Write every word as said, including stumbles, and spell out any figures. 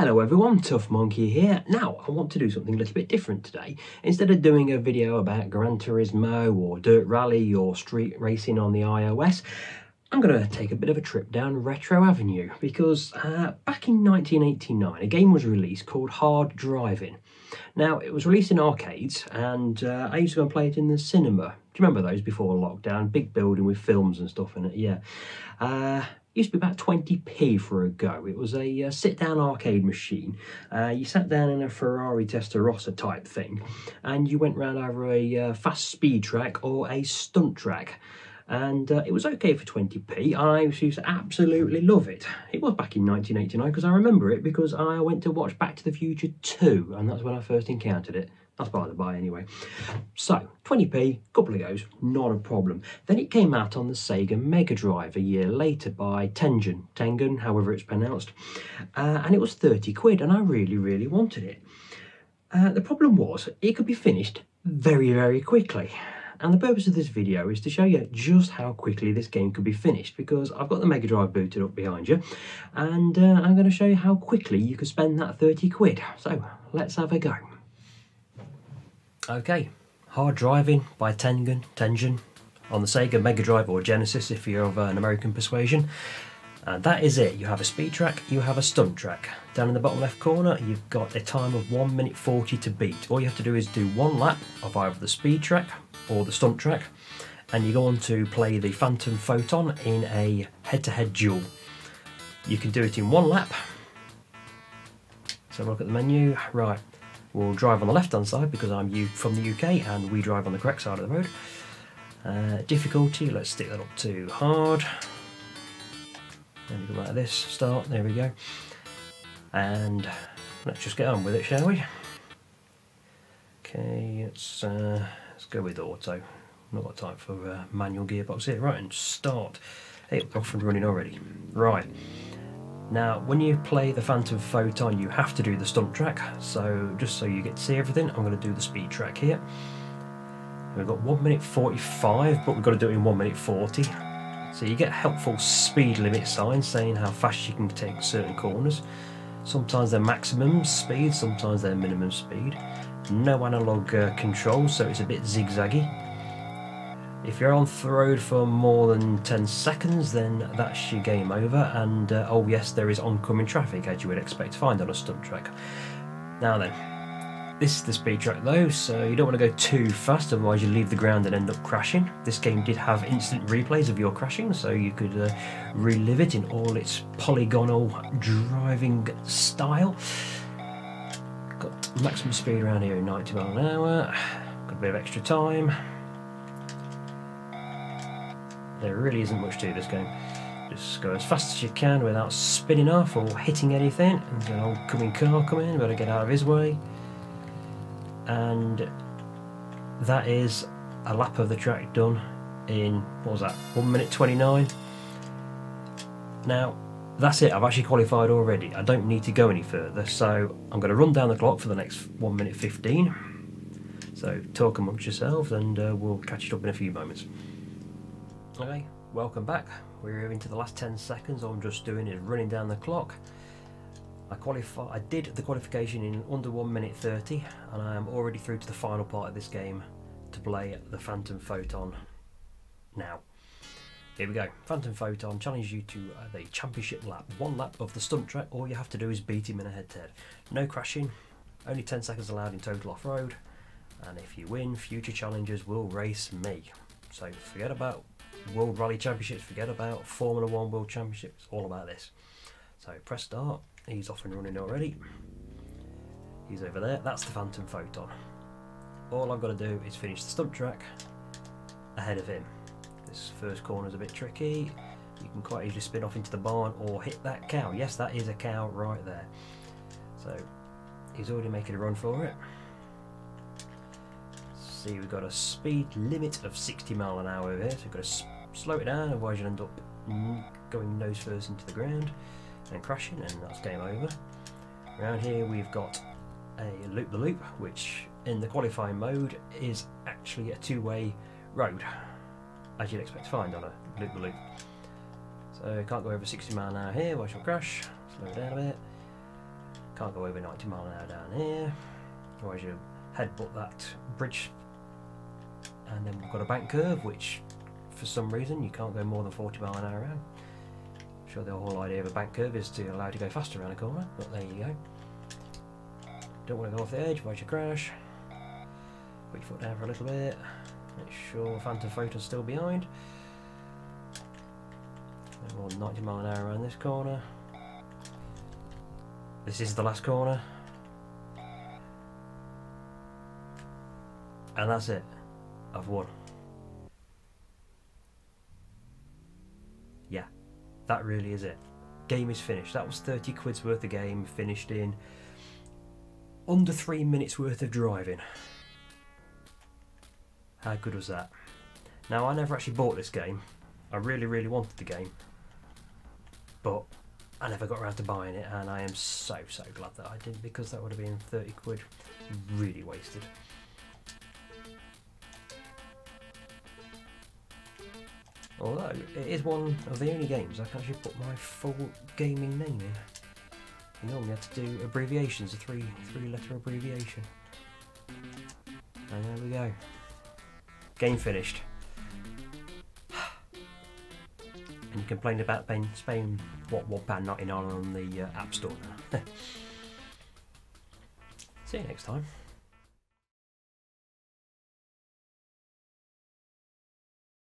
Hello everyone, Tough Monkey here. Now, I want to do something a little bit different today. Instead of doing a video about Gran Turismo or Dirt Rally or street racing on the iOS, I'm going to take a bit of a trip down Retro Avenue because uh, back in nineteen eighty-nine, a game was released called Hard Drivin'. Now, it was released in arcades and uh, I used to go and play it in the cinema. Do you remember those before lockdown? Big building with films and stuff in it, yeah. Uh, used to be about twenty p for a go. It was a uh, sit-down arcade machine. Uh, you sat down in a Ferrari Testarossa type thing and you went round either a uh, fast speed track or a stunt track. And uh, it was okay for twenty p. I used to absolutely love it. It was back in nineteen eighty-nine because I remember it because I went to watch Back to the Future two and that's when I first encountered it. That's by the by anyway. So, twenty p, couple of goes, not a problem. Then it came out on the Sega Mega Drive a year later by Tengen, Tengen, however it's pronounced. Uh, and it was thirty quid and I really, really wanted it. Uh, the problem was it could be finished very, very quickly. And the purpose of this video is to show you just how quickly this game could be finished because I've got the Mega Drive booted up behind you and uh, I'm going to show you how quickly you could spend that thirty quid. So, let's have a go. Okay, Hard Drivin' by Tengen, Tengen, on the Sega Mega Drive or Genesis if you're of an American persuasion. And that is it. You have a speed track, you have a stunt track. Down in the bottom left corner, you've got a time of one minute forty to beat. All you have to do is do one lap of either the speed track or the stunt track, and you go on to play the Phantom Photon in a head-to-head duel. You can do it in one lap. So look at the menu. Right. We'll drive on the left-hand side because I'm from the U K and we drive on the correct side of the road. Uh, difficulty, let's stick that up to hard. Then we go like this, start, there we go. And let's just get on with it, shall we? Okay, let's, uh, let's go with auto. Not got time for uh, manual gearbox here. Right, and start. Hey, we're off and running already. Right. Now, when you play the Phantom Photon, you have to do the stunt track, so just so you get to see everything, I'm going to do the speed track here. We've got one minute forty-five, but we've got to do it in one minute forty. So you get helpful speed limit signs saying how fast you can take certain corners. Sometimes they're maximum speed, sometimes they're minimum speed. No analog uh, control, so it's a bit zigzaggy. If you're on the road for more than ten seconds, then that's your game over, and uh, oh yes, there is oncoming traffic, as you would expect to find on a stunt track. Now then, this is the speed track though, so you don't want to go too fast, otherwise you leave the ground and end up crashing. This game did have instant replays of your crashing, so you could uh, relive it in all its polygonal driving style. Got maximum speed around here, ninety mile an hour, got a bit of extra time. There really isn't much to this game. Just go as fast as you can without spinning off or hitting anything. And there's an old coming car coming, better get out of his way. And that is a lap of the track done in, what was that, one minute twenty-nine. Now, that's it, I've actually qualified already. I don't need to go any further, so I'm going to run down the clock for the next one minute fifteen. So talk amongst yourselves and uh, we'll catch it up in a few moments. Okay, welcome back. We're into the last ten seconds. All I'm just doing is running down the clock. I qualify. I did the qualification in under one minute thirty, and I am already through to the final part of this game to play the Phantom Photon. Now, here we go. Phantom Photon challenges you to uh, the championship lap. One lap of the stunt track. All you have to do is beat him in a head-to-head. No crashing. Only ten seconds allowed in total off-road. And if you win, future challengers will race me. So forget about World Rally Championships, forget about Formula One World Championships, all about this. So press start, he's off and running already. He's over there, that's the Phantom Photon. All I've got to do is finish the stunt track ahead of him. This first corner's a bit tricky, you can quite easily spin off into the barn or hit that cow. Yes, that is a cow right there. So he's already making a run for it. See, we've got a speed limit of sixty mile an hour over here, so we've got to slow it down, otherwise you'll end up going nose first into the ground and crashing, and that's game over. Around here we've got a loop-the-loop, -loop, which in the qualifying mode is actually a two-way road, as you'd expect to find on a loop-the-loop. -loop. So can't go over sixty mile an hour here, otherwise you'll crash, slow it down a bit. Can't go over ninety mile an hour down here, otherwise you headbutt that bridge. And then we've got a bank curve, which for some reason you can't go more than forty mile an hour around. I'm sure the whole idea of a bank curve is to allow you to go faster around a corner, but there you go. Don't want to go off the edge, otherwise you crash. Put your foot down for a little bit. Make sure Phantom Photon's still behind. No more than ninety mile an hour around this corner. This is the last corner. And that's it. I've won. Yeah, that really is it. Game is finished. That was thirty quid's worth of game finished in under three minutes worth of driving. How good was that? Now, I never actually bought this game. I really, really wanted the game, but I never got around to buying it, and I am so, so glad that I didn't, because that would have been thirty quid really wasted. Although, it is one of the only games I can actually put my full gaming name in. You normally have to do abbreviations, a three, three letter abbreviation. And there we go. Game finished. And you complained about paying, paying what, one pound ninety-nine on the uh, App Store now. See you next time.